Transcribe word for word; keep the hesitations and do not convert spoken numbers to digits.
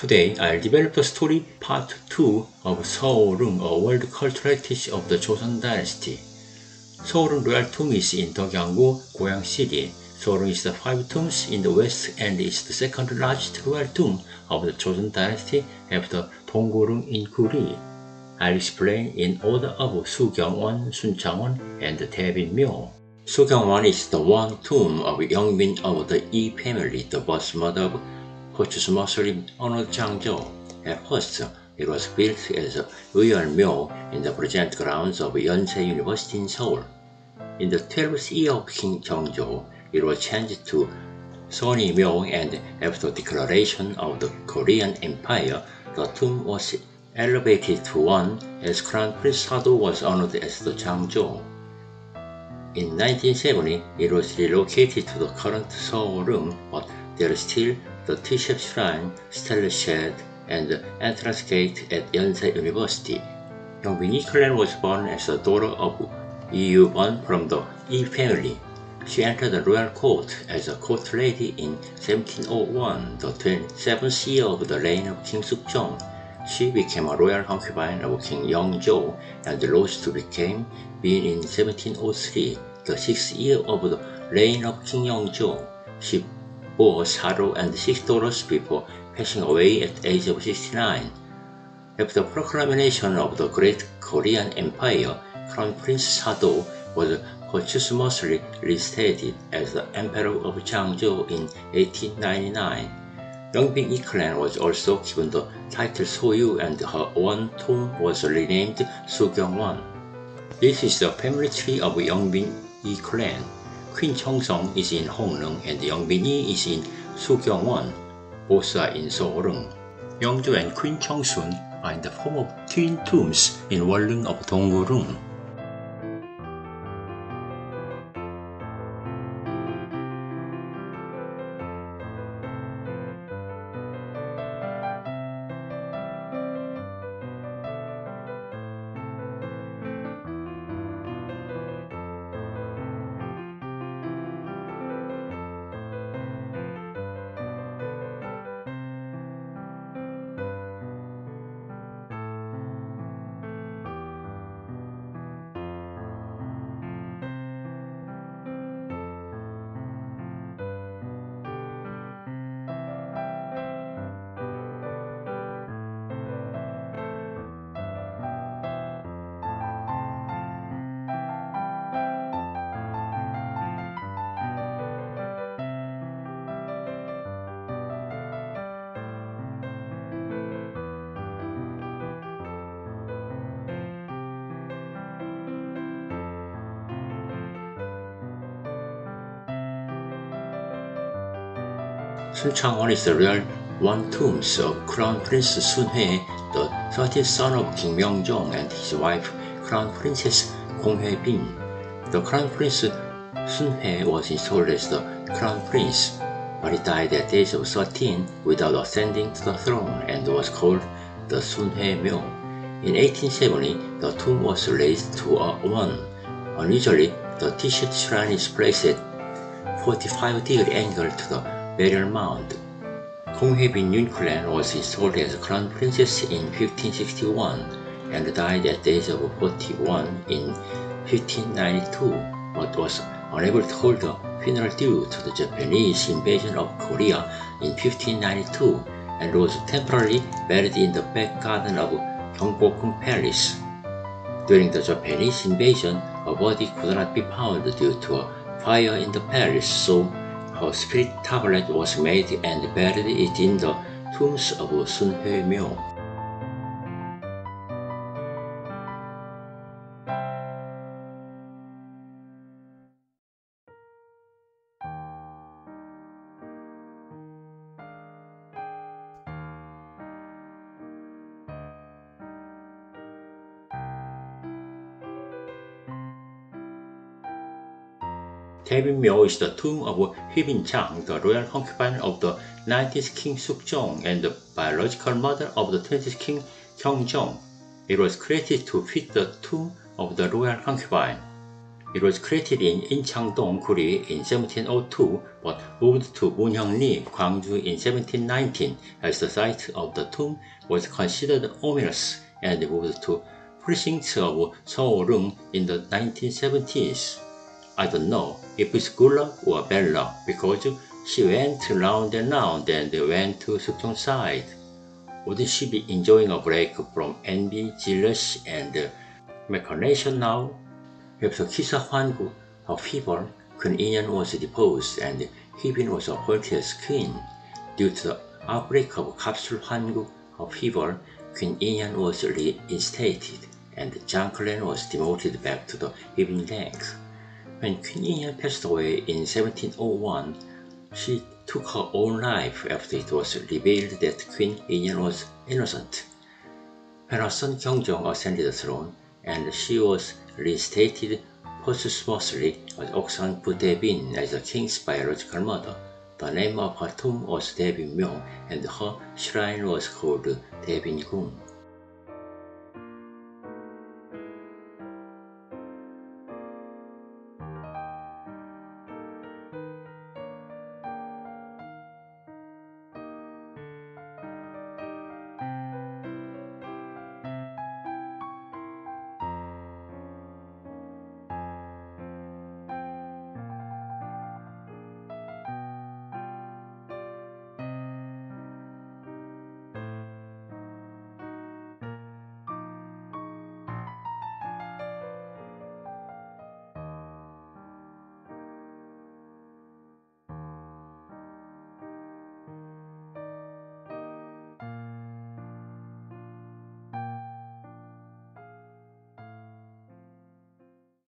Today, I'll develop the story part two of Seolung, a world cultural heritage of the Joseon dynasty. Seolung royal tomb is in Degyeonggu, Goyang city. Seolung is the five tombs in the west and is the second largest royal tomb of the Joseon dynasty after Donggureung in Kuri. I'll explain in order of Sugyeongwon, Sunchangwon, and Daebinmyo. Sugyeongwon is the one tomb of Youngbin of the Yi family, the birth mother of Kochu's Muslim honored Jangjo. At first, it was built as a royal myo in the present grounds of Yonsei University in Seoul. In the twelfth year of King Gyeongjong, it was changed to Sony Myo, and after declaration of the Korean Empire, the tomb was elevated to one as Crown Prince Sado was honored as the Jangjo. In nineteen seventy, it was relocated to the current Seolung, but there is still the T-shaped shrine, stele shed, and the entrance gate at Yonsei University. Youngbin Yi clan was born as the daughter of Yi Yu Ban from the Yi family. She entered the royal court as a court lady in seventeen oh one, the twenty-seventh year of the reign of King Sukjong. She became a royal concubine of King Yeongjo and rose to become being in seventeen oh three, the sixth year of the reign of King Yeongjo. She bore Sado and six daughters before passing away at the age of sixty-nine. After the proclamation of the Great Korean Empire, Crown Prince Sado was posthumously reinstated as the Emperor of Changzhou in eighteen ninety-nine. Youngbin Yi clan was also given the title Soyu, and her own tomb was renamed Sugyeongwon. This is the family tree of Youngbin Yi clan. Queen Cheongseong is in Hongneung and Youngbin Yi is in Sugyeongwon. Both are in Seolung. Yeongju and Queen Cheongsun are in the form of twin tombs in Wolling of Donggureung. Sunchangwon is the royal one tomb of Crown Prince Sun Hye, the thirteenth son of King Myung-jong, and his wife, Crown Princess Gonghoebin. The Crown Prince Sun Hye was installed as the Crown Prince, but he died at the age of thirteen without ascending to the throne and was called the Sun Hye Myo. In eighteen seventy, the tomb was raised to a one. Unusually, the T-shaped shrine is placed at forty-five degree angle to the burial mound. Gonghoebin Yun clan was installed as Crown Princess in fifteen sixty-one and died at the age of forty-one in fifteen ninety-two, but was unable to hold a funeral due to the Japanese invasion of Korea in fifteen ninety-two and was temporarily buried in the back garden of Gyeongbokgung Palace. During the Japanese invasion, her body could not be found due to a fire in the palace, so her spirit tablet was made and buried it in the tombs of Sun Hye Myo. Daebinmyo is the tomb of Huibin Jang, the royal concubine of the nineteenth King Sukjong and the biological mother of the twentieth King Gyeongjong. It was created to fit the tomb of the royal concubine. It was created in Inchang-dong, Kuri in seventeen oh two, but moved to Munheung-ri, Gwangju in seventeen nineteen, as the site of the tomb was considered ominous, and moved to precincts of Seolung in the nineteen seventies. I don't know if it's Gula or Bella, because she went round and round and went to Sukjong's side. Wouldn't she be enjoying a break from envy, jealousy, and machination now? After Kisa Hwanggu, her fever, Queen Inhyeon was deposed and Huibin was appointed as queen. Due to the outbreak of Capsule Hwanggu, her fever, Queen Inhyeon was reinstated, and Jang clan was demoted back to the Huibin rank. When Queen Inhyeon passed away in seventeen oh one, she took her own life after it was revealed that Queen Inhyeon was innocent. When her son Gyeongjong ascended the throne, and she was reinstated posthumously as Oksanpu Daebin as the king's biological mother. The name of her tomb was Daebinmyo, and her shrine was called Daebingung.